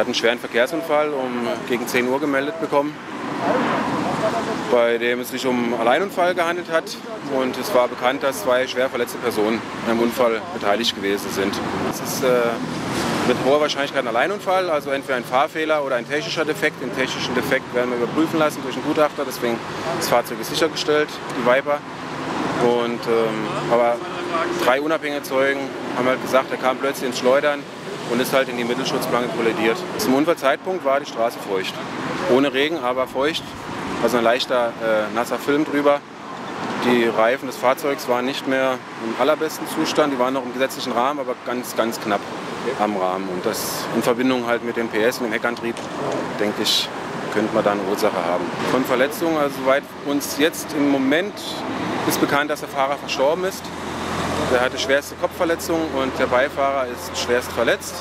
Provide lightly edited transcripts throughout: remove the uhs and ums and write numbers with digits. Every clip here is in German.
Er hat einen schweren Verkehrsunfall gegen 10 Uhr gemeldet bekommen, bei dem es sich um Alleinunfall gehandelt hat. Und es war bekannt, dass 2 schwer verletzte Personen an einem Unfall beteiligt gewesen sind. Es ist mit hoher Wahrscheinlichkeit ein Alleinunfall, also entweder ein Fahrfehler oder ein technischer Defekt. Den technischen Defekt werden wir überprüfen lassen durch einen Gutachter, deswegen das Fahrzeug ist sichergestellt, die Viper. Und, aber 3 unabhängige Zeugen haben halt gesagt, er kam plötzlich ins Schleudern und ist halt in die Mittelschutzplanke kollidiert. Zum Unfallzeitpunkt war die Straße feucht. Ohne Regen, aber feucht. Also ein leichter nasser Film drüber. Die Reifen des Fahrzeugs waren nicht mehr im allerbesten Zustand. Die waren noch im gesetzlichen Rahmen, aber ganz, ganz knapp am Rahmen. Und das in Verbindung halt mit dem PS und dem Heckantrieb, denke ich, könnte man da eine Ursache haben. Von Verletzungen, also soweit uns jetzt im Moment ist bekannt, dass der Fahrer verstorben ist. Er hatte schwerste Kopfverletzungen und der Beifahrer ist schwerst verletzt,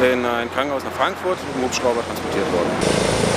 in ein Krankenhaus nach Frankfurt im Hubschrauber transportiert worden.